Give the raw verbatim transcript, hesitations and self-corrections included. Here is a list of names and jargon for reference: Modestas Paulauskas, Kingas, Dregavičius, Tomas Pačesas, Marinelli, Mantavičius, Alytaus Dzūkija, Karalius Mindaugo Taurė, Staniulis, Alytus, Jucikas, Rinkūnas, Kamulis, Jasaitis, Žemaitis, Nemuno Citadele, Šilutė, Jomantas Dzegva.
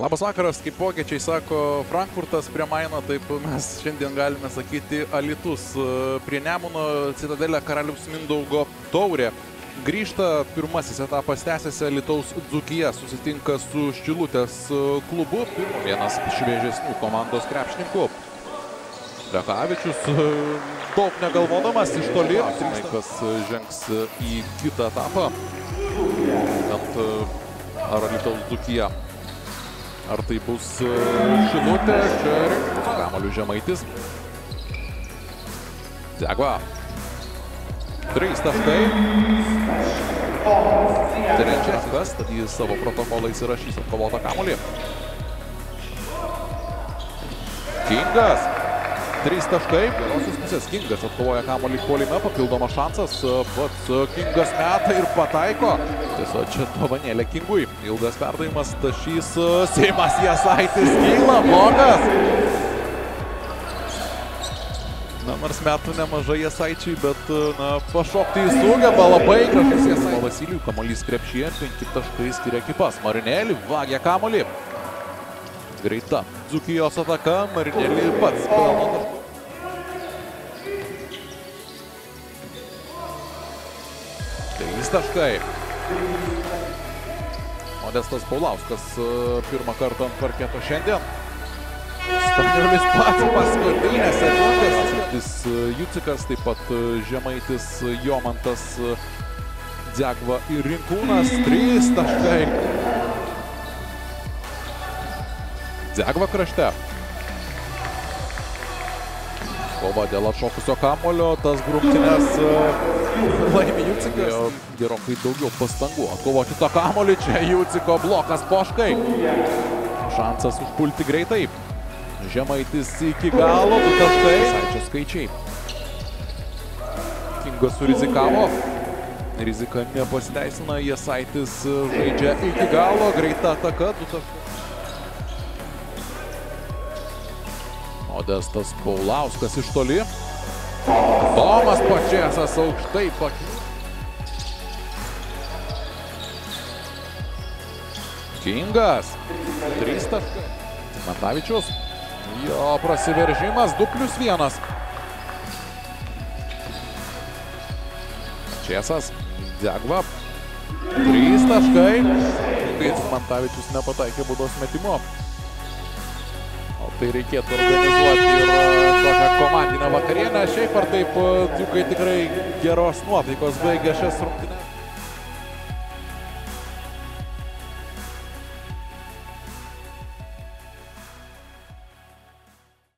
Labas vakaras, kaip vokiečiai sako Frankfurtas prie Maino, taip mes šiandien galime sakyti Alytus prie Nemuno Citadele Karalius Mindaugo Taurė. Grįžta pirmasis etapas, tęsiasi Alytaus Dzūkija, susitinka su Šilutės klubu, pirmo vienas šviežesnių komandos krepšininkų. Dregavičius daug negalvodamas iš toli, kas žengs į kitą etapą, ant ar Alytaus Dzūkija. Ar tai bus Šilutė, čia Rinkūnas, Kamuliu Žemaitis. Dzegva. Trys taškai. Trečias, tad jis savo protokolą įsirašys atkovotą Kamulį. Kingas. Trys taškai. Gerosios pusės Kingas atkovoja Kamulį puolime. Papildomas šansas. Pats Kingas meta ir pataiko. Tiesa, čia dovanėlė Kingui. Ilgas perdavimas, tašys, seimas, Jasaitis, kyla, blogas. Na, nors metų nemažai Jasaičiai, bet, na, pašokti į sugeba labai gražus Jasaitis. Vasilijų kamuolys krepšyje, penki taškai skiria ekipas. Marinelli vagia kamuolį. Greita Dzūkijos ataka, Marinelli pats pelno taškų. Trys taškai. Modestas Paulauskas pirmą kartą ant parketo šiandien. Staniulis pats paskutinės sekundės. Jucikas, taip pat Žemaitis, Jomantas, Dzegva ir Rinkūnas. Trys taškai. Dzegva krašte. Kova dėl atšokusio kamulio, tas grumtinės laimi Jucikas. Gerokai daugiau pastangų atkovoti tą kamulį, čia Juciko blokas poškai. Šansas užpulti greitai. Žemaitis iki galo, du taškai. Saičio skaičiai. Kingas surizikavo. Rizika nepasiteisina, Jasaitis žaidžia iki galo, greita ataka, du taškai. Modestas Paulauskas iš toli. Tomas Pačesas aukštai pakilo. Kingas. Trys taškai. Mantavičius. Jo prasiveržimas. du plius vienas. Pačesas. Dzegva. Trys taškai. Mantavičius nepataikė baudos metimo. Tai reikėtų organizuoti ir tokią komandinę vakarienę. Šiaip ar taip, dzūkai tikrai geros nuotaikos baigė šias rungtynes.